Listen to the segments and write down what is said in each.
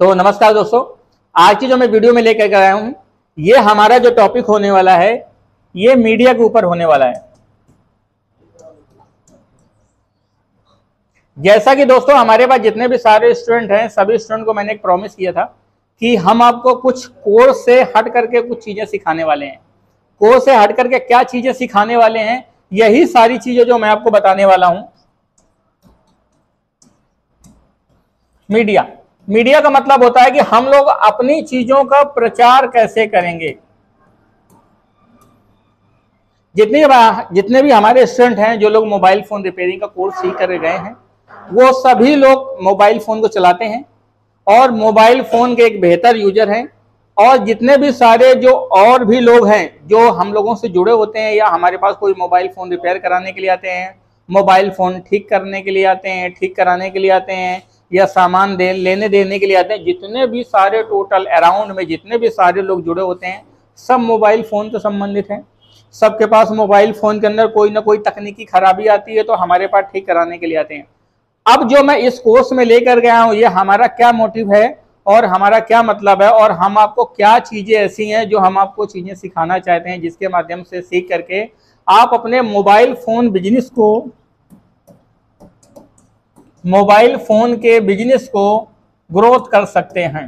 तो नमस्कार दोस्तों, आज की जो मैं वीडियो में लेकर आया हूँ, ये हमारा जो टॉपिक होने वाला है ये मीडिया के ऊपर होने वाला है। जैसा कि दोस्तों हमारे पास जितने भी सारे स्टूडेंट हैं, सभी स्टूडेंट को मैंने एक प्रॉमिस किया था कि हम आपको कुछ कोर्स से हट करके कुछ चीज़ें सिखाने वाले हैं। कोर्स से हट करके क्या चीज़ें सिखाने वाले हैं, यही सारी चीज़ें जो मैं आपको बताने वाला हूँ। मीडिया का मतलब होता है कि हम लोग अपनी चीजों का प्रचार कैसे करेंगे। जितने भी हमारे स्टूडेंट हैं जो लोग मोबाइल फोन रिपेयरिंग का कोर्स सीख कर गए हैं, वो सभी लोग मोबाइल फोन को चलाते हैं और मोबाइल फोन के एक बेहतर यूजर हैं। और जितने भी सारे जो और भी लोग हैं जो हम लोगों से जुड़े होते हैं या हमारे पास कोई मोबाइल फोन रिपेयर कराने के लिए आते हैं, मोबाइल फोन ठीक करने के लिए आते हैं, ठीक कराने के लिए आते हैं या सामान लेने देने के लिए आते हैं, जितने भी सारे टोटल अराउंड में जितने भी सारे लोग जुड़े होते हैं, सब मोबाइल फ़ोन से संबंधित हैं। सबके पास मोबाइल फ़ोन के अंदर कोई ना कोई तकनीकी खराबी आती है तो हमारे पास ठीक कराने के लिए आते हैं। अब जो मैं इस कोर्स में लेकर गया हूँ, ये हमारा क्या मोटिव है और हमारा क्या मतलब है और हम आपको क्या चीज़ें ऐसी हैं जो हम आपको चीज़ें सिखाना चाहते हैं, जिसके माध्यम से सीख करके आप अपने मोबाइल फोन के बिजनेस को ग्रोथ कर सकते हैं।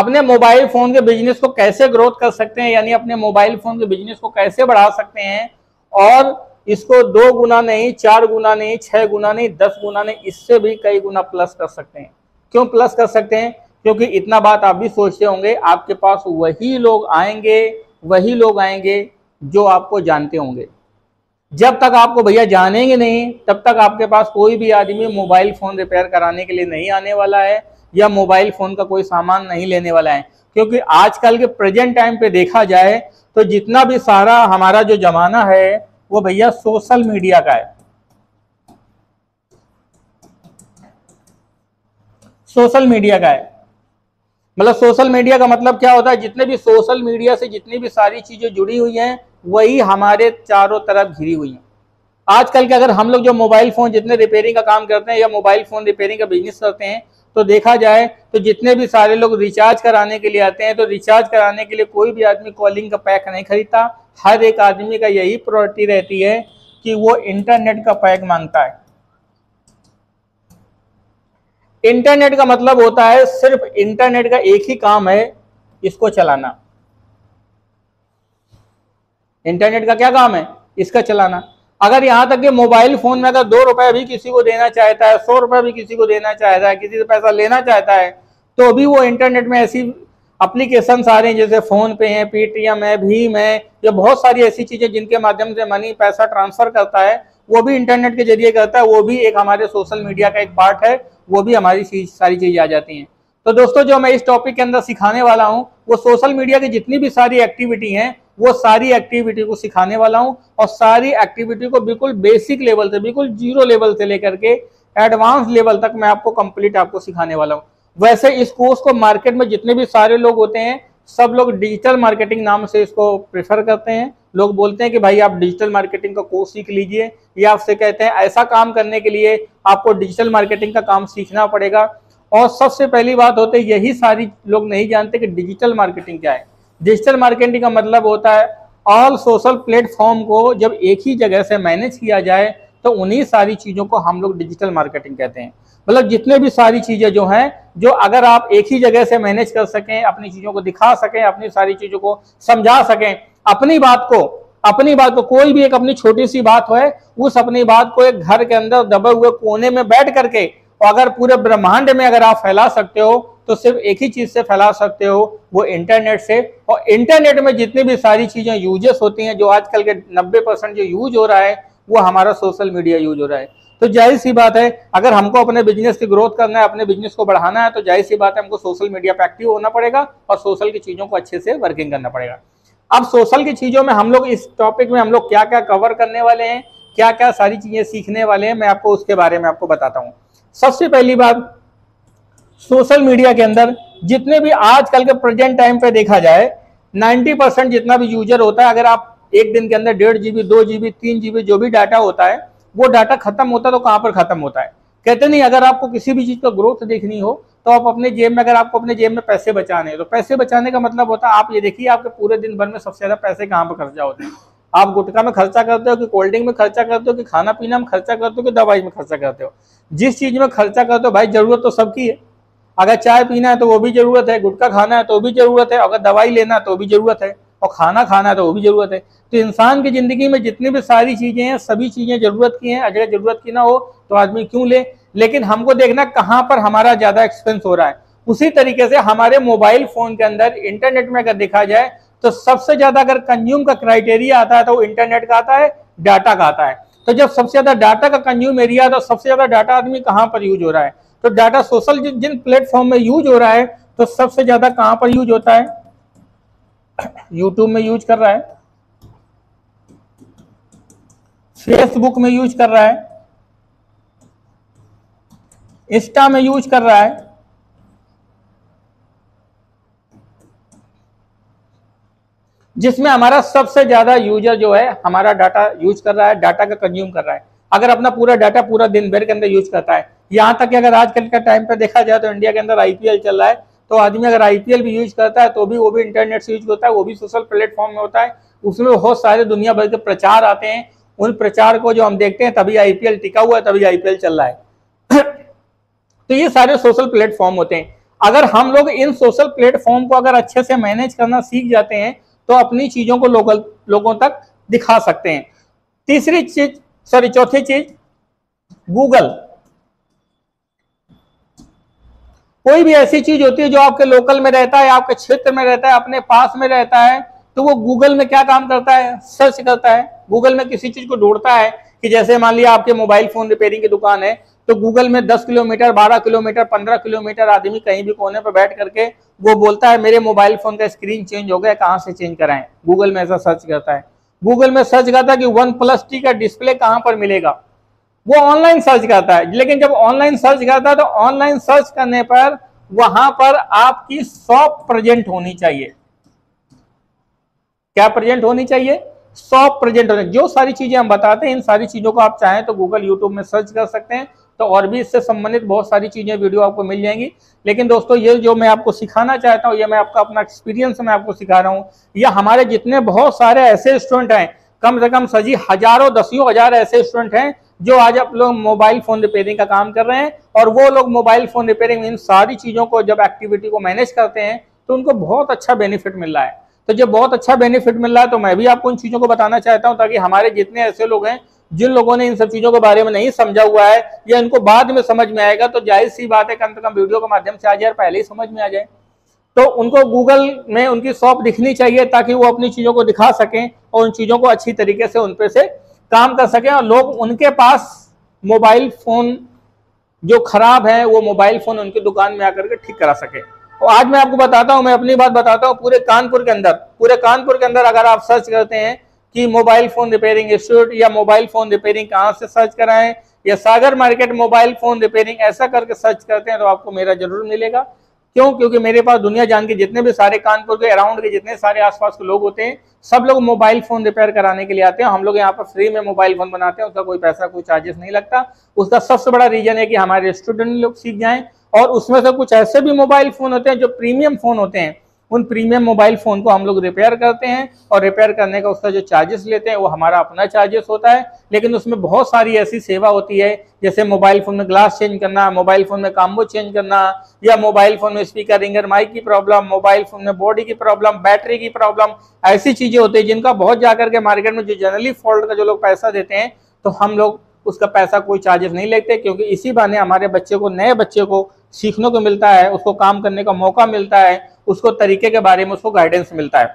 अपने मोबाइल फोन के बिजनेस को कैसे ग्रोथ कर सकते हैं, यानी अपने मोबाइल फोन के बिजनेस को कैसे बढ़ा सकते हैं और इसको 2 गुना नहीं, 4 गुना नहीं, 6 गुना नहीं, 10 गुना नहीं, इससे भी कई गुना प्लस कर सकते हैं। क्यों प्लस कर सकते हैं? क्योंकि इतना बात आप भी सोचते होंगे, आपके पास वही लोग आएंगे जो आपको जानते होंगे। जब तक आपको भैया जानेंगे नहीं, तब तक आपके पास कोई भी आदमी मोबाइल फ़ोन रिपेयर कराने के लिए नहीं आने वाला है या मोबाइल फ़ोन का कोई सामान नहीं लेने वाला है। क्योंकि आजकल के प्रेजेंट टाइम पे देखा जाए तो जितना भी सारा हमारा जो ज़माना है वो भैया सोशल मीडिया का है। सोशल मीडिया का है मतलब सोशल मीडिया का मतलब क्या होता है, जितने भी सोशल मीडिया से जितनी भी सारी चीज़ें जुड़ी हुई हैं वही हमारे चारों तरफ घिरी हुई हैं। आजकल के अगर हम लोग जो मोबाइल फ़ोन जितने रिपेयरिंग का काम करते हैं या मोबाइल फ़ोन रिपेयरिंग का बिजनेस करते हैं, तो देखा जाए तो जितने भी सारे लोग रिचार्ज कराने के लिए आते हैं, तो रिचार्ज कराने के लिए कोई भी आदमी कॉलिंग का पैक नहीं खरीदता। हर एक आदमी का यही प्रायोरिटी रहती है कि वो इंटरनेट का पैक मांगता है। इंटरनेट का मतलब होता है, सिर्फ इंटरनेट का एक ही काम है, इसको चलाना। इंटरनेट का क्या काम है? इसका चलाना। अगर यहाँ तक कि मोबाइल फोन में अगर 2 रुपये भी किसी को देना चाहता है, 100 रुपये भी किसी को देना चाहता है, किसी से पैसा लेना चाहता है, तो भी वो इंटरनेट में ऐसी एप्लीकेशन आ रही हैं जैसे फ़ोन पे है, पेटीएम है, भीम है, या बहुत सारी ऐसी चीज़ें जिनके माध्यम से मनी पैसा ट्रांसफ़र करता है, वो भी इंटरनेट के जरिए करता है। वो भी एक हमारे सोशल मीडिया का एक पार्ट है, वो भी हमारी सारी चीज़ें आ जाती हैं। तो दोस्तों जो मैं इस टॉपिक के अंदर सिखाने वाला हूँ, वो सोशल मीडिया की जितनी भी सारी एक्टिविटी हैं, वो सारी एक्टिविटी को सिखाने वाला हूं और सारी एक्टिविटी को बिल्कुल बेसिक लेवल से, बिल्कुल जीरो लेवल से लेकर के एडवांस लेवल तक मैं आपको कंप्लीट आपको सिखाने वाला हूं। वैसे इस कोर्स को मार्केट में जितने भी सारे लोग होते हैं, सब लोग डिजिटल मार्केटिंग नाम से इसको प्रेफर करते हैं। लोग बोलते हैं कि भाई आप डिजिटल मार्केटिंग का कोर्स सीख लीजिए, या आपसे कहते हैं ऐसा काम करने के लिए आपको डिजिटल मार्केटिंग का काम सीखना पड़ेगा। और सबसे पहली बात होती है, यही सारी लोग नहीं जानते कि डिजिटल मार्केटिंग क्या है। डिजिटल मार्केटिंग का मतलब होता है ऑल सोशल प्लेटफॉर्म को जब एक ही जगह से मैनेज किया जाए, तो उन्हीं सारी चीज़ों को हम लोग डिजिटल मार्केटिंग कहते हैं। मतलब जितने भी सारी चीज़ें जो हैं, जो अगर आप एक ही जगह से मैनेज कर सकें, अपनी चीज़ों को दिखा सकें, अपनी सारी चीज़ों को समझा सकें, अपनी बात को कोई भी एक अपनी छोटी सी बात हो, उस अपनी बात को एक घर के अंदर दबे हुए कोने में बैठ करके अगर पूरे ब्रह्मांड में अगर आप फैला सकते हो, तो सिर्फ एक ही चीज़ से फैला सकते हो, वो इंटरनेट से। और इंटरनेट में जितनी भी सारी चीज़ें यूजेस होती हैं, जो आजकल के 90% जो यूज हो रहा है वो हमारा सोशल मीडिया यूज हो रहा है। तो जाहिर सी बात है, अगर हमको अपने बिजनेस की ग्रोथ करना है, अपने बिजनेस को बढ़ाना है, तो जाहिर सी बात है हमको सोशल मीडिया पर एक्टिव होना पड़ेगा और सोशल की चीज़ों को अच्छे से वर्किंग करना पड़ेगा। अब सोशल की चीज़ों में हम लोग इस टॉपिक में हम लोग क्या क्या कवर करने वाले हैं, क्या क्या सारी चीज़ें सीखने वाले हैं, मैं आपको उसके बारे में आपको बताता हूँ। सबसे पहली बात, सोशल मीडिया के अंदर जितने भी आजकल के प्रेजेंट टाइम पे देखा जाए 90% जितना भी यूजर होता है, अगर आप एक दिन के अंदर 1.5 GB, 2 GB, 3 GB जो भी डाटा होता है, वो डाटा खत्म होता है तो कहाँ पर खत्म होता है? कहते नहीं, अगर आपको किसी भी चीज़ का ग्रोथ देखनी हो तो आप अपने जेब में, अगर आपको अपने जेब में पैसे बचाने हैं तो पैसे बचाने का मतलब होता है आप ये देखिए आपके पूरे दिन भर में सबसे ज़्यादा पैसे कहाँ पर खर्चा होते हैं। आप गुटखा में खर्चा करते हो कि कोल्ड ड्रिंक में खर्चा करते हो कि खाना पीना में खर्चा करते हो कि दवाई में खर्चा करते हो? जिस चीज़ में खर्चा करते हो भाई ज़रूरत तो सबकी है। अगर चाय पीना है तो वो भी ज़रूरत है, गुटखा खाना है तो भी ज़रूरत है, अगर दवाई लेना है तो भी ज़रूरत है, और खाना खाना है तो वो भी ज़रूरत है। तो इंसान की ज़िंदगी में जितनी भी सारी चीज़ें हैं सभी चीज़ें ज़रूरत की हैं। अगर ज़रूरत की ना हो तो आदमी क्यों ले? लेकिन हमको देखना कहाँ पर हमारा ज़्यादा एक्सपेंस हो रहा है। उसी तरीके से हमारे मोबाइल फ़ोन के अंदर इंटरनेट में अगर देखा जाए तो सबसे ज़्यादा अगर कंज्यूम का क्राइटेरिया आता है तो वो इंटरनेट का आता है, डाटा का आता है। तो जब सबसे ज़्यादा डाटा का कंज्यूम एरिया आता है तो सबसे ज़्यादा डाटा आदमी कहाँ पर यूज हो रहा है? तो डाटा सोशल जिन प्लेटफॉर्म में यूज हो रहा है तो सबसे ज़्यादा कहाँ पर यूज होता है? यूट्यूब में यूज कर रहा है, फेसबुक में यूज कर रहा है, इंस्टा में यूज कर रहा है, जिसमें हमारा सबसे ज्यादा यूजर जो है हमारा डाटा यूज कर रहा है, डाटा का कंज्यूम कर रहा है। अगर अपना पूरा डाटा पूरा दिन भर के अंदर यूज करता है, यहाँ तक कि अगर आजकल के टाइम पे देखा जाए तो इंडिया के अंदर आईपीएल चल रहा है तो आदमी अगर आईपीएल भी यूज करता है तो भी वो भी इंटरनेट से यूज होता है, वो भी सोशल प्लेटफॉर्म में होता है। उसमें बहुत सारे दुनिया भर के प्रचार आते हैं, उन प्रचार को जो हम देखते हैं तभी आईपीएल टिका हुआ है, तभी आईपीएल चल रहा है। तो ये सारे सोशल प्लेटफॉर्म होते हैं। अगर हम लोग इन सोशल प्लेटफॉर्म को अगर अच्छे से मैनेज करना सीख जाते हैं तो अपनी चीज़ों को लोगों तक दिखा सकते हैं। चौथी चीज गूगल। कोई भी ऐसी चीज होती है जो आपके लोकल में रहता है, आपके क्षेत्र में रहता है, अपने पास में रहता है, तो वो गूगल में क्या काम करता है? सर्च करता है। गूगल में किसी चीज को ढूंढता है कि जैसे मान लिया आपके मोबाइल फोन रिपेयरिंग की दुकान है तो गूगल में 10 किलोमीटर 12 किलोमीटर 15 किलोमीटर आदमी कहीं भी कोने पर बैठ करके वो बोलता है मेरे मोबाइल फोन का स्क्रीन चेंज हो गया, कहाँ से चेंज कराएं? गूगल में ऐसा सर्च करता है। गूगल में सर्च करता है कि 1+T का डिस्प्ले कहाँ पर मिलेगा, वो ऑनलाइन सर्च करता है। लेकिन जब ऑनलाइन सर्च करता है तो ऑनलाइन सर्च करने पर वहां पर आपकी शॉप प्रेजेंट होनी चाहिए। क्या प्रेजेंट होनी चाहिए? शॉप प्रेजेंट होनी। जो सारी चीजें हम बताते हैं इन सारी चीजों को आप चाहें तो गूगल यूट्यूब में सर्च कर सकते हैं, तो और भी इससे संबंधित बहुत सारी चीज़ें वीडियो आपको मिल जाएंगी। लेकिन दोस्तों ये जो मैं आपको सिखाना चाहता हूँ, ये मैं आपका अपना एक्सपीरियंस मैं आपको सिखा रहा हूँ। या हमारे जितने बहुत सारे ऐसे स्टूडेंट हैं, कम से कम सजी हजारों दसियों हजार ऐसे स्टूडेंट हैं जो आज आप लोग मोबाइल फ़ोन रिपेयरिंग का काम कर रहे हैं, और वो लोग मोबाइल फ़ोन रिपेयरिंग में इन सारी चीज़ों को जब एक्टिविटी को मैनेज करते हैं तो उनको बहुत अच्छा बेनिफिट मिल रहा है। तो जब बहुत अच्छा बेनिफिट मिल रहा है तो मैं भी आपको उन चीज़ों को बताना चाहता हूँ ताकि हमारे जितने ऐसे लोग हैं जिन लोगों ने इन सब चीज़ों के बारे में नहीं समझा हुआ है या इनको बाद में समझ में आएगा तो जाहिर सी बात है कम से कम वीडियो के माध्यम से आ जाए, पहले ही समझ में आ जाए। तो उनको गूगल में उनकी शॉप दिखनी चाहिए ताकि वो अपनी चीज़ों को दिखा सकें और उन चीज़ों को अच्छी तरीके से उन पे से काम कर सकें, और लोग उनके पास मोबाइल फ़ोन जो खराब है वो मोबाइल फ़ोन उनकी दुकान में आकर के ठीक करा सकें। और आज मैं आपको बताता हूँ, मैं अपनी बात बताता हूँ, पूरे कानपुर के अंदर अगर आप सर्च करते हैं कि मोबाइल फ़ोन रिपेयरिंग इंस्टीट्यूट या मोबाइल फ़ोन रिपेयरिंग कहाँ से सर्च कराएं या Sagar market mobile phone repairing ऐसा करके सर्च करते हैं तो आपको मेरा जरूर मिलेगा। क्यों? क्योंकि मेरे पास दुनिया जान के जितने भी सारे कानपुर के अराउंड के जितने सारे आसपास के लोग होते हैं सब लोग मोबाइल फ़ोन रिपेयर कराने के लिए आते हैं। हम लोग यहाँ पर फ्री में मोबाइल फ़ोन बनाते हैं, उसका कोई पैसा कोई चार्जेस नहीं लगता। उसका सबसे बड़ा रीज़न है कि हमारे स्टूडेंट लोग सीख जाएँ, और उसमें से कुछ ऐसे भी मोबाइल फ़ोन होते हैं जो प्रीमियम फ़ोन होते हैं, उन प्रीमियम मोबाइल फ़ोन को हम लोग रिपेयर करते हैं और रिपेयर करने का उसका जो चार्जेस लेते हैं वो हमारा अपना चार्जेस होता है। लेकिन उसमें बहुत सारी ऐसी सेवा होती है जैसे मोबाइल फ़ोन में ग्लास चेंज करना, मोबाइल फ़ोन में काम्बो चेंज करना, या मोबाइल फ़ोन में स्पीकर रिंगर माइक की प्रॉब्लम, मोबाइल फ़ोन में बॉडी की प्रॉब्लम, बैटरी की प्रॉब्लम, ऐसी चीज़ें होती है जिनका बहुत जाकर के मार्केट में जो जनरली फॉल्ट का जो लोग पैसा देते हैं तो हम लोग उसका पैसा कोई चार्जेस नहीं लेते, क्योंकि इसी बहाने हमारे बच्चे को, नए बच्चे को सीखने को मिलता है, उसको काम करने का मौका मिलता है, उसको तरीके के बारे में उसको गाइडेंस मिलता है।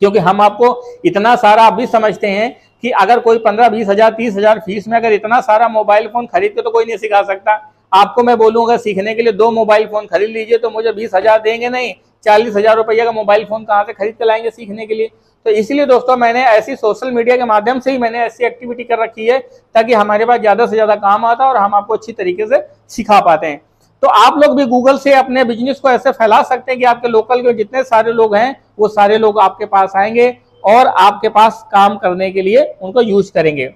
क्योंकि हम आपको इतना सारा आप भी समझते हैं कि अगर कोई 15-20 हज़ार 30 हज़ार फीस में अगर इतना सारा मोबाइल फ़ोन खरीद के तो कोई नहीं सिखा सकता। आपको मैं बोलूँ अगर सीखने के लिए 2 मोबाइल फ़ोन खरीद लीजिए तो मुझे 20,000 देंगे नहीं, 40,000 रुपये का मोबाइल फ़ोन कहाँ से खरीद के लाएंगे सीखने के लिए? तो इसलिए दोस्तों मैंने ऐसी सोशल मीडिया के माध्यम से ही मैंने ऐसी एक्टिविटी कर रखी है ताकि हमारे पास ज़्यादा से ज़्यादा काम आता है और हम आपको अच्छी तरीके से सिखा पाते हैं। तो आप लोग भी गूगल से अपने बिजनेस को ऐसे फैला सकते हैं कि आपके लोकल के जितने सारे लोग हैं वो सारे लोग आपके पास आएंगे और आपके पास काम करने के लिए उनको यूज करेंगे।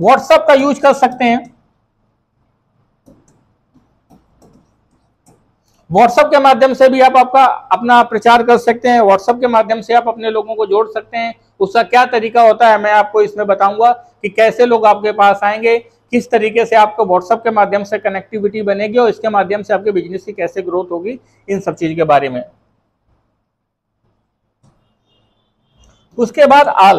व्हाट्सएप का यूज कर सकते हैं। व्हाट्सएप के माध्यम से भी आप आपका अपना प्रचार कर सकते हैं। व्हाट्सएप के माध्यम से आप अपने लोगों को जोड़ सकते हैं। उसका क्या तरीका होता है मैं आपको इसमें बताऊंगा कि कैसे लोग आपके पास आएंगे, किस तरीके से आपको व्हाट्सएप के माध्यम से कनेक्टिविटी बनेगी और इसके माध्यम से आपके बिजनेस की कैसे ग्रोथ होगी, इन सब चीज के बारे में। उसके बाद आल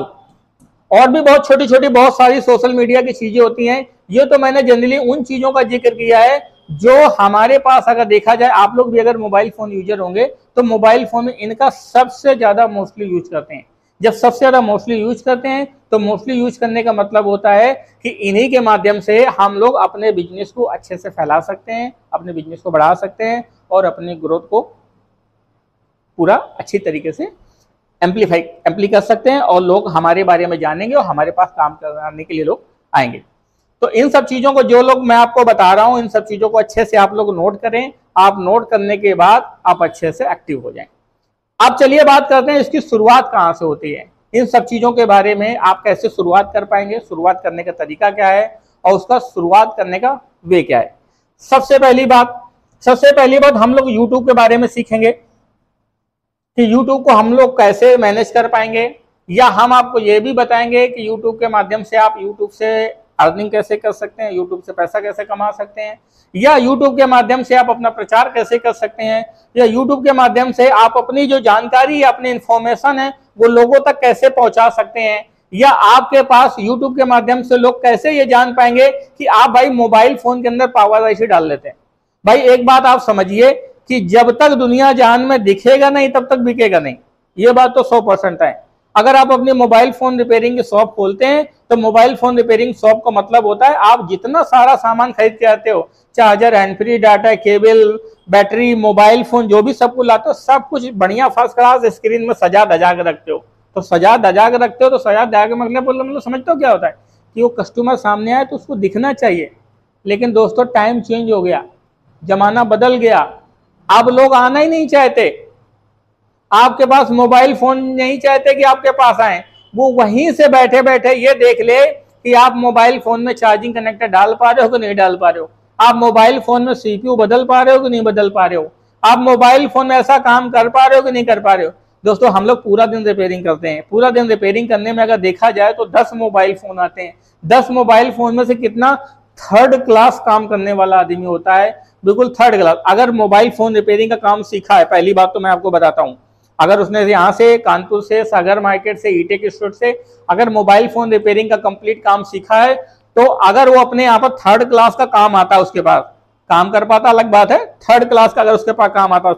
और भी बहुत छोटी छोटी बहुत सारी सोशल मीडिया की चीजें होती हैं। ये तो मैंने जनरली उन चीजों का जिक्र किया है जो हमारे पास अगर देखा जाए, आप लोग भी अगर मोबाइल फोन यूजर होंगे तो मोबाइल फोन में इनका सबसे ज्यादा मोस्टली यूज करते हैं। जब सबसे ज्यादा मोस्टली यूज करते हैं तो मोस्टली यूज करने का मतलब होता है कि इन्हीं के माध्यम से हम लोग अपने बिजनेस को अच्छे से फैला सकते हैं, अपने बिजनेस को बढ़ा सकते हैं और अपनी ग्रोथ को पूरा अच्छी तरीके से एम्प्लीफाई कर सकते हैं और लोग हमारे बारे में जानेंगे और हमारे पास काम करने के लिए लोग आएंगे। तो इन सब चीज़ों को जो लोग मैं आपको बता रहा हूँ, इन सब चीज़ों को अच्छे से आप लोग नोट करें। आप नोट करने के बाद आप अच्छे से एक्टिव हो जाएं। अब चलिए बात करते हैं इसकी शुरुआत कहाँ से होती है। इन सब चीज़ों के बारे में आप कैसे शुरुआत कर पाएंगे, शुरुआत करने का तरीका क्या है और उसका शुरुआत करने का वे क्या है। सबसे पहली बात हम लोग यूट्यूब के बारे में सीखेंगे कि यूट्यूब को हम लोग कैसे मैनेज कर पाएंगे, या हम आपको ये भी बताएंगे कि यूट्यूब के माध्यम से आप यूट्यूब से अर्निंग कैसे कर सकते हैं, यूट्यूब से पैसा कैसे कमा सकते हैं, या यूट्यूब के माध्यम से आप अपना प्रचार कैसे कर सकते हैं, या यूट्यूब के माध्यम से आप अपनी जो जानकारी या अपनी इन्फॉर्मेशन है वो लोगों तक कैसे पहुंचा सकते हैं, या आपके पास यूट्यूब के माध्यम से लोग कैसे ये जान पाएंगे कि आप भाई मोबाइल फोन के अंदर पावाराइशी डाल लेते हैं। भाई एक बात आप समझिए कि जब तक दुनिया जान में दिखेगा नहीं तब तक बिकेगा नहीं, ये बात तो 100% है। अगर आप अपने मोबाइल फोन रिपेयरिंग की शॉप खोलते हैं तो मोबाइल फोन रिपेयरिंग शॉप का मतलब होता है आप जितना सारा सामान खरीद के आते हो, charger, hand free, data cable, battery, mobile phone, जो भी सब कुछ लाते हो, सब कुछ बढ़िया फर्स्ट क्लास स्क्रीन में सजा दजा के रखते हो। तो सजा दजा के रखते हो तो सजा दजा के मतलब समझते हो क्या होता है कि वो कस्टमर सामने आए तो उसको दिखना चाहिए। लेकिन दोस्तों टाइम चेंज हो गया, जमाना बदल गया, अब लोग आना ही नहीं चाहते, आपके पास मोबाइल फोन नहीं चाहते कि आपके पास आए, वो वहीं से बैठे बैठे ये देख ले कि आप मोबाइल फोन में चार्जिंग कनेक्टर डाल पा रहे हो कि नहीं डाल पा रहे हो, आप मोबाइल फोन में सीपीयू बदल पा रहे हो कि नहीं बदल पा रहे हो, आप मोबाइल फोन में ऐसा काम कर पा रहे हो कि नहीं कर पा रहे हो। दोस्तों हम लोग पूरा दिन रिपेयरिंग करते हैं, पूरा दिन रिपेयरिंग करने में अगर देखा जाए तो 10 मोबाइल फोन आते हैं, 10 मोबाइल फोन में से कितना थर्ड क्लास काम करने वाला आदमी होता है, बिल्कुल थर्ड क्लास। अगर मोबाइल फोन रिपेयरिंग का काम सीखा है, पहली बात तो मैं आपको बताता हूँ, अगर उसने यहाँ से कानपुर से, सागर मार्केट से, ईटेक इंस्टीट्यूट से अगर मोबाइल फोन रिपेयरिंग का कंप्लीट काम सीखा है तो अगर वो अपने यहाँ पर थर्ड क्लास का काम आता है, उसके पास काम कर पाता अलग बात है, थर्ड क्लास का अगर उसके पास काम आता।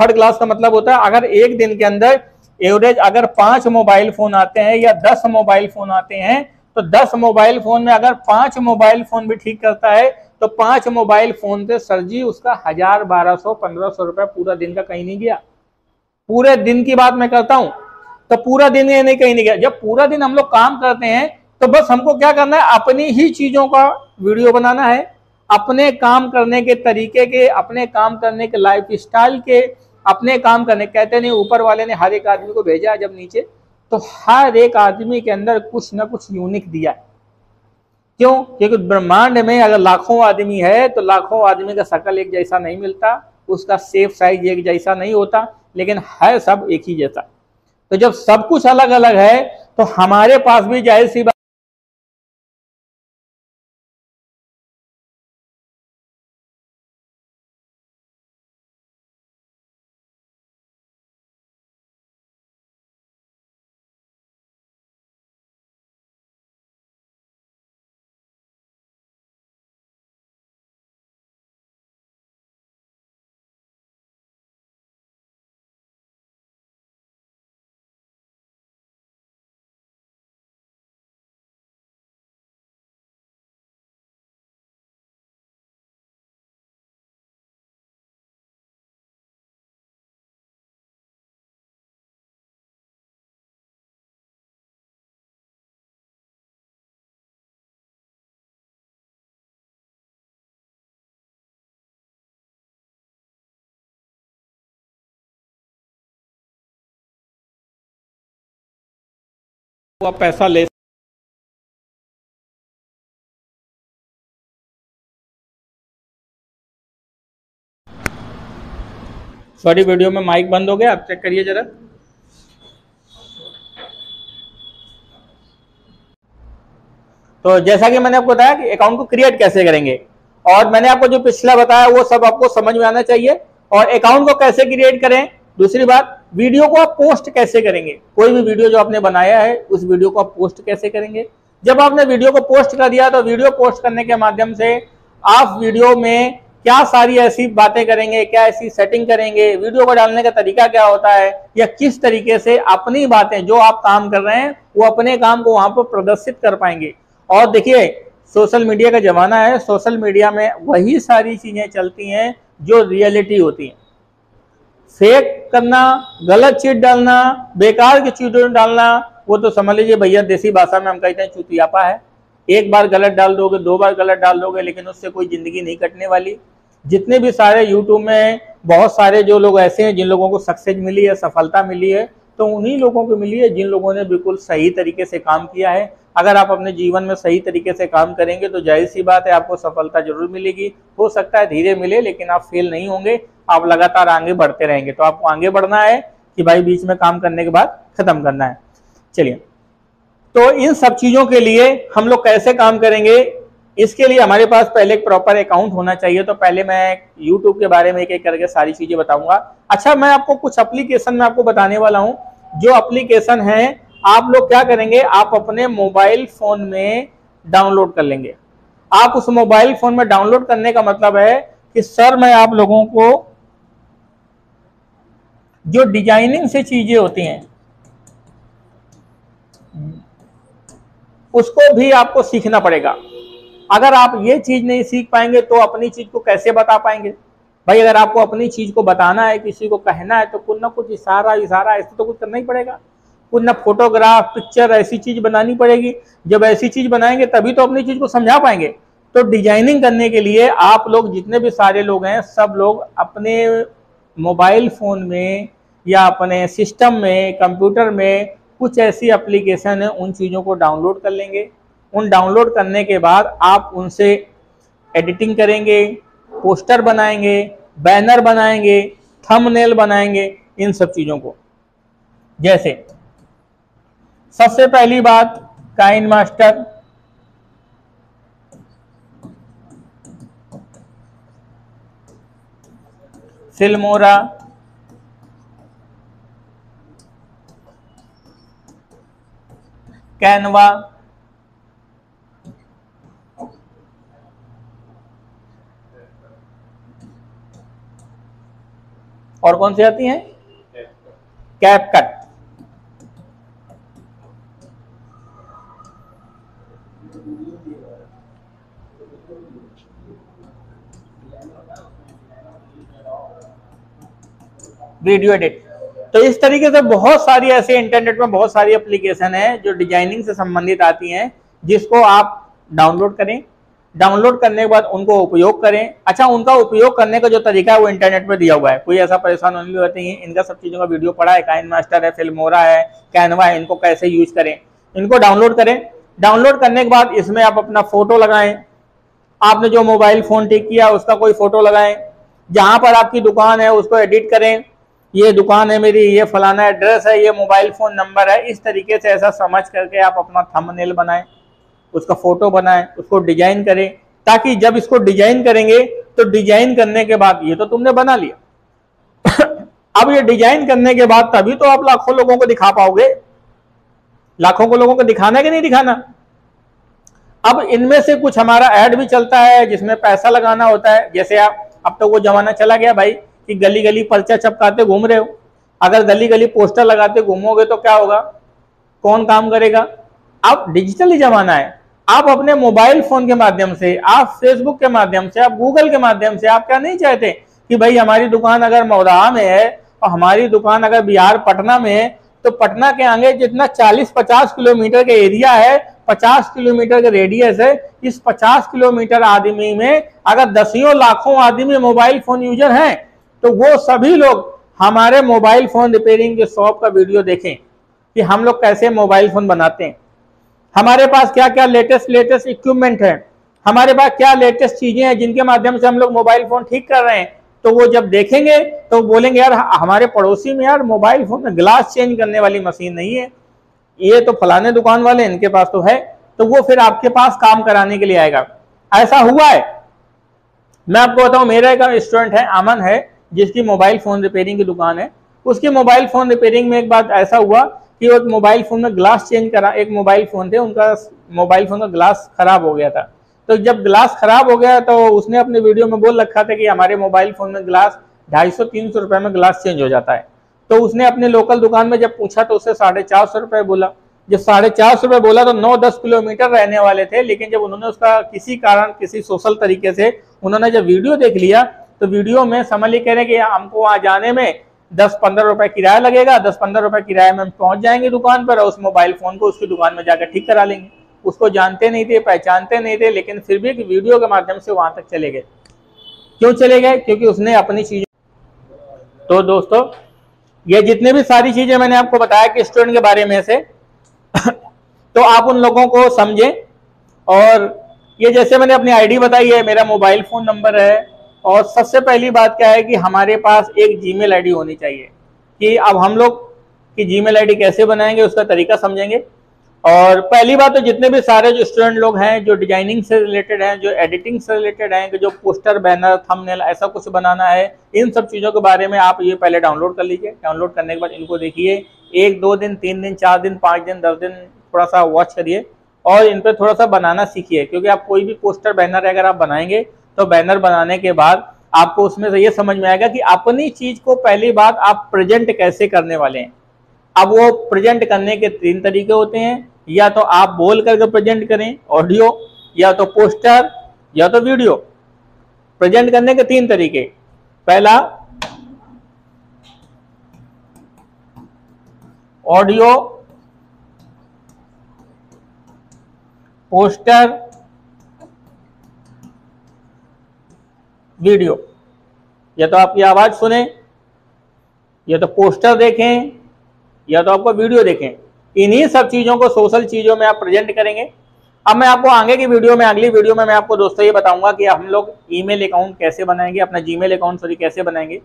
थर्ड क्लास का मतलब होता है अगर एक दिन के अंदर एवरेज अगर 5 मोबाइल फोन आते हैं या 10 मोबाइल फोन आते हैं तो 10 मोबाइल फोन में अगर 5 मोबाइल फोन भी ठीक करता है तो 5 मोबाइल फोन पे सर जी उसका 1000, 1200, 1500 रुपया पूरा दिन का कहीं नहीं गया। पूरे दिन की बात मैं करता हूं तो पूरा दिन ये नहीं कहीं नहीं गया। जब पूरा दिन हम लोग काम करते हैं तो बस हमको क्या करना है, अपनी ही चीजों का वीडियो बनाना है, अपने काम करने के तरीके के, अपने काम करने के लाइफ स्टाइल के, अपने काम करने कहते नहीं ऊपर वाले ने हर एक आदमी को भेजा है जब नीचे तो हर एक आदमी के अंदर कुछ ना कुछ यूनिक दिया है। क्यों? क्योंकि ब्रह्मांड में अगर लाखों आदमी है तो लाखों आदमी का शकल एक जैसा नहीं मिलता, उसका सेफ साइज एक जैसा नहीं होता, लेकिन है सब एक ही जैसा। तो जब सब कुछ अलग अलग है तो हमारे पास भी जाहिर सी बात आप पैसा ले सॉरी वीडियो में माइक बंद हो गया, आप चेक करिए जरा। तो जैसा कि मैंने आपको बताया कि अकाउंट को क्रिएट कैसे करेंगे और मैंने आपको जो पिछला बताया वो सब आपको समझ में आना चाहिए। और अकाउंट को कैसे क्रिएट करें, दूसरी बात वीडियो को आप पोस्ट कैसे करेंगे, कोई भी वीडियो जो आपने बनाया है उस वीडियो को आप पोस्ट कैसे करेंगे। जब आपने वीडियो को पोस्ट कर दिया तो वीडियो पोस्ट करने के माध्यम से आप वीडियो में क्या सारी ऐसी बातें करेंगे, क्या ऐसी सेटिंग करेंगे, वीडियो को डालने का तरीका क्या होता है, या किस तरीके से अपनी बातें जो आप काम कर रहे हैं वो अपने काम को वहां पर प्रदर्शित कर पाएंगे। और देखिए सोशल मीडिया का जमाना है, सोशल मीडिया में वही सारी चीजें चलती हैं जो रियलिटी होती हैं। फेक करना, गलत चीज डालना, बेकार की चीजें डालना, वो तो समझ लीजिए भैया देसी भाषा में हम कहते हैं चुतियापा है। एक बार गलत डाल दोगे, दो बार गलत डाल दोगे, लेकिन उससे कोई जिंदगी नहीं कटने वाली। जितने भी सारे यूट्यूब में बहुत सारे जो लोग ऐसे हैं जिन लोगों को सक्सेस मिली है, सफलता मिली है, तो उन्हीं लोगों को मिली है जिन लोगों ने बिल्कुल सही तरीके से काम किया है। अगर आप अपने जीवन में सही तरीके से काम करेंगे तो जाहिर सी बात है आपको सफलता जरूर मिलेगी। हो सकता है धीरे मिले लेकिन आप फेल नहीं होंगे, आप लगातार आगे बढ़ते रहेंगे। तो आपको आगे बढ़ना है कि भाई बीच में काम करने के बाद खत्म करना है। चलिए, तो इन सब चीजों के लिए हम लोग कैसे काम करेंगे, इसके लिए हमारे पास पहले एक प्रॉपर अकाउंट होना चाहिए। तो पहले मैं यूट्यूब के बारे में एक एक करके सारी चीजें बताऊंगा। अच्छा, मैं आपको कुछ एप्लीकेशन में आपको बताने वाला हूँ, जो एप्लीकेशन है आप लोग क्या करेंगे, आप अपने मोबाइल फोन में डाउनलोड कर लेंगे। आप उस मोबाइल फोन में डाउनलोड करने का मतलब है कि सर मैं आप लोगों को जो डिजाइनिंग से चीजें होती हैं उसको भी आपको सीखना पड़ेगा। अगर आप ये चीज नहीं सीख पाएंगे तो अपनी चीज को कैसे बता पाएंगे भाई। अगर आपको अपनी चीज को बताना है, किसी को कहना है, तो कुछ ना कुछ इशारा ऐसे तो कुछ करना ही पड़ेगा, कुछ ना फोटोग्राफ, पिक्चर, ऐसी चीज बनानी पड़ेगी। जब ऐसी चीज बनाएंगे तभी तो अपनी चीज को समझा पाएंगे। तो डिजाइनिंग करने के लिए आप लोग जितने भी सारे लोग हैं सब लोग अपने मोबाइल फोन में या अपने सिस्टम में, कंप्यूटर में कुछ ऐसी एप्लीकेशन है उन चीजों को डाउनलोड कर लेंगे। उन डाउनलोड करने के बाद आप उनसे एडिटिंग करेंगे, पोस्टर बनाएंगे, बैनर बनाएंगे, थंबनेल बनाएंगे, इन सब चीजों को। जैसे सबसे पहली बात काइन मास्टर, फिल्मोरा, कैनवा, और कौन सी आती हैं, कैपकट। Video edit. तो इस तरीके से बहुत सारी ऐसे इंटरनेट में बहुत सारी एप्लीकेशन है जो डिजाइनिंग से संबंधित आती हैं, जिसको आप डाउनलोड करें। डाउनलोड करने के बाद उनको उपयोग करें। अच्छा, उनका उपयोग करने का जो तरीका है वो इंटरनेट पर दिया हुआ है, कोई ऐसा परेशान होने की बात नहीं है। इनका सब चीज़ों का वीडियो पड़ा है, काइन मास्टर है, फिल्मोरा है, कैनवा है, इनको कैसे यूज करें, इनको डाउनलोड करें। डाउनलोड करने के बाद इसमें आप अपना फोटो लगाएं, आपने जो मोबाइल फोन ठीक किया उसका कोई फोटो लगाएं, जहाँ पर आपकी दुकान है उसको एडिट करें, ये दुकान है मेरी, ये फलाना एड्रेस है, ये मोबाइल फोन नंबर है, इस तरीके से ऐसा समझ करके आप अपना थंबनेल बनाएं, उसका फोटो बनाएं, उसको डिजाइन करें, ताकि जब इसको डिजाइन करेंगे तो डिजाइन करने के बाद ये तो तुमने बना लिया अब ये डिजाइन करने के बाद तभी तो आप लाखों लोगों को दिखा पाओगे। लाखों को लोगों को दिखाना कि नहीं दिखाना। अब इनमें से कुछ हमारा ऐड भी चलता है जिसमें पैसा लगाना होता है। जैसे आप अब तो वो जमाना चला गया भाई कि गली गली पर्चा चपकाते घूम रहे हो। अगर गली गली पोस्टर लगाते घूमोगे तो क्या होगा, कौन काम करेगा। अब डिजिटली जमाना है, आप अपने मोबाइल फोन के माध्यम से, आप फेसबुक के माध्यम से, आप गूगल के माध्यम से, आप क्या नहीं चाहते कि भाई हमारी दुकान अगर मौदा में है और हमारी दुकान अगर बिहार पटना में है तो पटना के आगे जितना 40-50 किलोमीटर के एरिया है, 50 किलोमीटर का रेडियस है, इस 50 किलोमीटर आदमी में अगर दसियों लाखों आदमी मोबाइल फोन यूजर हैं तो वो सभी लोग हमारे मोबाइल फोन रिपेयरिंग के शॉप का वीडियो देखें कि हम लोग कैसे मोबाइल फोन बनाते हैं, हमारे पास क्या क्या लेटेस्ट इक्विपमेंट है, हमारे पास क्या लेटेस्ट चीजें हैं जिनके माध्यम से हम लोग मोबाइल फोन ठीक कर रहे हैं। तो वो जब देखेंगे तो बोलेंगे यार हमारे पड़ोसी में यार मोबाइल फोन में ग्लास चेंज करने वाली मशीन नहीं है, ये तो फलाने दुकान वाले इनके पास तो है, तो वो फिर आपके पास काम कराने के लिए आएगा। ऐसा हुआ है, मैं आपको बताऊं, मेरा एक स्टूडेंट है अमन है जिसकी मोबाइल फोन रिपेयरिंग की दुकान है। उसकी मोबाइल फोन रिपेयरिंग में एक बार ऐसा हुआ कि वो मोबाइल फोन में ग्लास चेंज करा, एक मोबाइल फोन थे उनका, मोबाइल फोन का ग्लास खराब हो गया था। तो जब ग्लास खराब हो गया तो उसने अपने वीडियो में बोल रखा था कि हमारे मोबाइल फोन में ग्लास 250-300 रुपए में ग्लास चेंज हो जाता है। तो उसने अपने लोकल दुकान में जब पूछा तो उससे 450 रुपए बोला। जब 450 रुपए बोला तो 9-10 किलोमीटर रहने वाले थे, लेकिन जब उन्होंने उसका किसी कारण, किसी सोशल तरीके से उन्होंने जब वीडियो देख लिया तो वीडियो में समझ ली कह रहे कि हमको वहां जाने में 10-15 रुपए किराया लगेगा, 10-15 रुपए किराए में हम पहुंच जाएंगे दुकान पर और उस मोबाइल फोन को उसकी दुकान में जाकर ठीक करा लेंगे। उसको जानते नहीं थे, पहचानते नहीं थे, लेकिन फिर भी एक वीडियो के माध्यम से वहां तक चले गए। क्यों चले गए? क्योंकि उसने अपनी चीज। तो दोस्तों ये जितने भी सारी चीजें मैंने आपको बताया कि स्टूडेंट के बारे में से तो आप उन लोगों को समझें। और ये जैसे मैंने अपनी आईडी बताई है, मेरा मोबाइल फोन नंबर है, और सबसे पहली बात क्या है कि हमारे पास एक जीमेल आईडी होनी चाहिए। कि अब हम लोग की जीमेल आईडी कैसे बनाएंगे उसका तरीका समझेंगे। और पहली बात तो जितने भी सारे जो स्टूडेंट लोग हैं जो डिजाइनिंग से रिलेटेड हैं, जो एडिटिंग से रिलेटेड हैं, जो पोस्टर बैनर थंबनेल ऐसा कुछ बनाना है, इन सब चीज़ों के बारे में आप ये पहले डाउनलोड कर लीजिए। डाउनलोड करने के बाद इनको देखिए 1-2 दिन 3 दिन 4 दिन 5 दिन 10 दिन थोड़ा सा वॉच करिए और इन पर थोड़ा सा बनाना सीखिए। क्योंकि आप कोई भी पोस्टर बैनर अगर आप बनाएंगे तो बैनर बनाने के बाद आपको उसमें से ये समझ में आएगा कि अपनी चीज़ को पहली बात आप प्रेजेंट कैसे करने वाले हैं। अब वो प्रेजेंट करने के 3 तरीके होते हैं, या तो आप बोल करके प्रेजेंट करें ऑडियो, या तो पोस्टर, या तो वीडियो। प्रेजेंट करने के 3 तरीके, पहला ऑडियो, पोस्टर, वीडियो। या तो आपकी आवाज सुने, या तो पोस्टर देखें, या तो आपका वीडियो देखें। इन्हीं सब चीज़ों को सोशल चीज़ों में आप प्रेजेंट करेंगे। अब मैं आपको आगे की वीडियो में, अगली वीडियो में मैं आपको दोस्तों ये बताऊंगा कि हम लोग ईमेल अकाउंट कैसे बनाएंगे, अपना जीमेल अकाउंट कैसे बनाएंगे,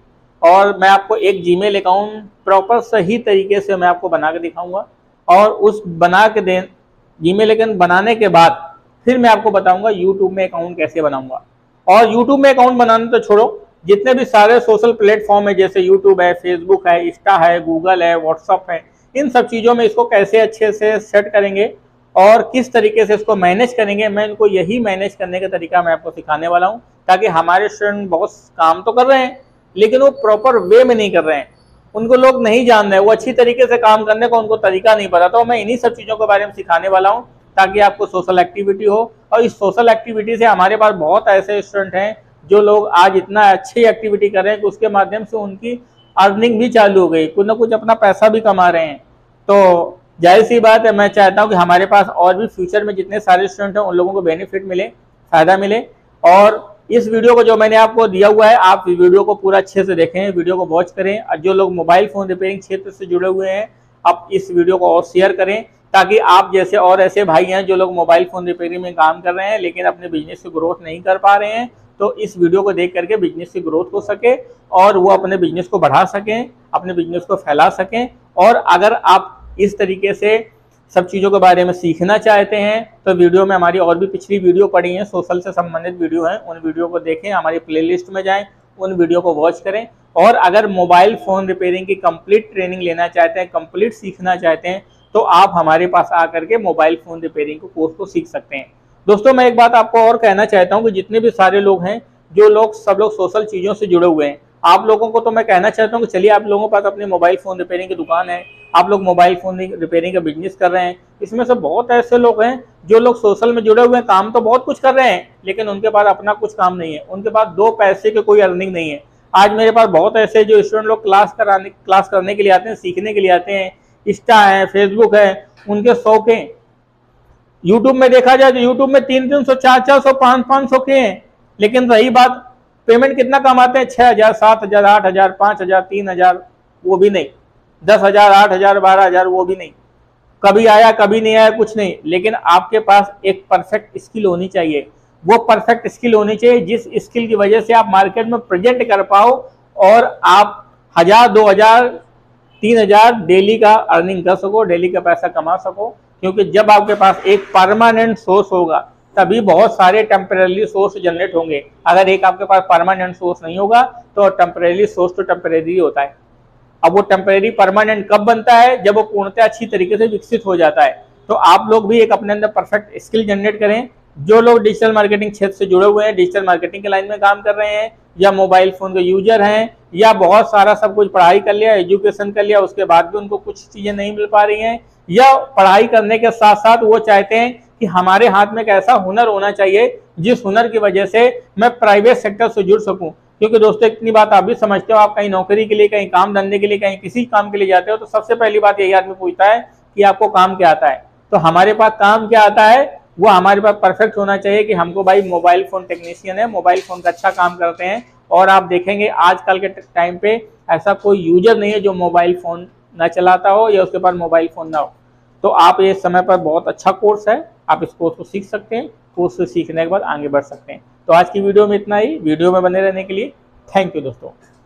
और मैं आपको एक जीमेल अकाउंट प्रॉपर सही तरीके से मैं आपको बना के दिखाऊँगा। और उस बना के जीमेल अकाउंट बनाने के बाद फिर मैं आपको बताऊँगा यूट्यूब में अकाउंट कैसे बनाऊँगा। और यूट्यूब में अकाउंट बनाना तो छोड़ो, जितने भी सारे सोशल प्लेटफॉर्म है जैसे यूट्यूब है, फेसबुक है, इंस्टा है, गूगल है, व्हाट्सअप है, इन सब चीज़ों में इसको कैसे अच्छे से सेट करेंगे और किस तरीके से इसको मैनेज करेंगे, मैं इनको यही मैनेज करने का तरीका मैं आपको सिखाने वाला हूं। ताकि हमारे स्टूडेंट बहुत काम तो कर रहे हैं लेकिन वो प्रॉपर वे में नहीं कर रहे हैं, उनको लोग नहीं जान रहे, वो अच्छी तरीके से काम करने का उनको तरीका नहीं पता। तो मैं इन्हीं सब चीज़ों के बारे में सिखाने वाला हूँ ताकि आपको सोशल एक्टिविटी हो। और इस सोशल एक्टिविटी से हमारे पास बहुत ऐसे स्टूडेंट हैं जो लोग आज इतना अच्छी एक्टिविटी कर रहे हैं कि उसके माध्यम से उनकी अर्निंग भी चालू हो गई, कुछ ना कुछ अपना पैसा भी कमा रहे हैं। तो जाहिर सी बात है, मैं चाहता हूं कि हमारे पास और भी फ्यूचर में जितने सारे स्टूडेंट हैं उन लोगों को बेनिफिट मिले, फ़ायदा मिले। और इस वीडियो को जो मैंने आपको दिया हुआ है, आप वीडियो को पूरा अच्छे से देखें, वीडियो को वॉच करें। और जो लोग मोबाइल फ़ोन रिपेयरिंग क्षेत्र से जुड़े हुए हैं आप इस वीडियो को और शेयर करें ताकि आप जैसे और ऐसे भाई हैं जो लोग मोबाइल फ़ोन रिपेयरिंग में काम कर रहे हैं लेकिन अपने बिजनेस की ग्रोथ नहीं कर पा रहे हैं, तो इस वीडियो को देख करके बिजनेस की ग्रोथ हो सके और वो अपने बिजनेस को बढ़ा सकें, अपने बिजनेस को फैला सकें। और अगर आप इस तरीके से सब चीज़ों के बारे में सीखना चाहते हैं तो वीडियो में हमारी और भी पिछली वीडियो पड़ी हैं, सोशल से संबंधित वीडियो हैं, उन वीडियो को देखें, हमारी प्लेलिस्ट में जाएं, उन वीडियो को वॉच करें। और अगर मोबाइल फ़ोन रिपेयरिंग की कंप्लीट ट्रेनिंग लेना चाहते हैं, कंप्लीट सीखना चाहते हैं, तो आप हमारे पास आकर के मोबाइल फ़ोन रिपेयरिंग को कोर्स को सीख सकते हैं। दोस्तों मैं एक बात आपको और कहना चाहता हूं कि जितने भी सारे लोग हैं जो लोग सब लोग सोशल चीज़ों से जुड़े हुए हैं, आप लोगों को तो मैं कहना चाहता हूं कि चलिए आप लोगों के पास अपने मोबाइल फ़ोन रिपेयरिंग की दुकान है, आप लोग मोबाइल फ़ोन रिपेयरिंग का बिजनेस कर रहे हैं, इसमें से बहुत ऐसे लोग हैं जो लोग सोशल में जुड़े हुए हैं, काम तो बहुत कुछ कर रहे हैं लेकिन उनके पास अपना कुछ काम नहीं है, उनके पास 2 पैसे की कोई अर्निंग नहीं है। आज मेरे पास बहुत ऐसे जो स्टूडेंट लोग क्लास करने के लिए आते हैं, सीखने के लिए आते हैं, इंस्टा है, फेसबुक है, उनके शौक हैं। यूट्यूब में देखा जाए तो यूट्यूब में 300-400, 400, 500 के हैं, लेकिन रही बात पेमेंट कितना कमाते हैं, 6,000, 7,000, 8,000, 5,000, 3,000, वो भी नहीं, 10,000, 8,000, 12,000 वो भी नहीं, कभी आया कभी नहीं आया, कुछ नहीं। लेकिन आपके पास एक परफेक्ट स्किल होनी चाहिए। वो परफेक्ट स्किल होनी चाहिए, जिस स्किल की वजह से आप मार्केट में प्रेजेंट कर पाओ और आप 1000, 2000, 3000 डेली का अर्निंग कर सको, डेली का पैसा कमा सको। क्योंकि जब आपके पास एक परमानेंट सोर्स होगा तभी बहुत सारे टेम्परेरी सोर्स जनरेट होंगे। अगर एक आपके पास परमानेंट सोर्स नहीं होगा तो टेम्परेरी सोर्स तो टेम्परेरी होता है। अब वो टेम्परेरी परमानेंट कब बनता है? जब वो पूर्णतः अच्छी तरीके से विकसित हो जाता है। तो आप लोग भी एक अपने अंदर परफेक्ट स्किल जनरेट करें। जो लोग डिजिटल मार्केटिंग क्षेत्र से जुड़े हुए हैं, डिजिटल मार्केटिंग के लाइन में काम कर रहे हैं, या मोबाइल फ़ोन के यूजर हैं, या बहुत सारा सब कुछ पढ़ाई कर लिया, एजुकेशन कर लिया, उसके बाद भी उनको कुछ चीज़ें नहीं मिल पा रही हैं, या पढ़ाई करने के साथ साथ वो चाहते हैं कि हमारे हाथ में एक ऐसा हुनर होना चाहिए जिस हुनर की वजह से मैं प्राइवेट सेक्टर से जुड़ सकूँ। क्योंकि दोस्तों इतनी बात आप भी समझते हो, आप कहीं नौकरी के लिए, कहीं काम धंधे के लिए, कहीं किसी काम के लिए जाते हो तो सबसे पहली बात यही आदमी पूछता है कि आपको काम क्या आता है। तो हमारे पास काम क्या आता है वो हमारे पास परफेक्ट होना चाहिए कि हमको भाई मोबाइल फ़ोन टेक्नीशियन है, मोबाइल फ़ोन का अच्छा काम करते हैं। और आप देखेंगे आजकल के टाइम पे ऐसा कोई यूजर नहीं है जो मोबाइल फ़ोन ना चलाता हो या उसके पास मोबाइल फ़ोन ना हो। तो आप ये समय पर बहुत अच्छा कोर्स है, आप इस कोर्स को सीख सकते हैं, कोर्स को सीखने के बाद आगे बढ़ सकते हैं। तो आज की वीडियो में इतना ही। वीडियो में बने रहने के लिए थैंक यू दोस्तों।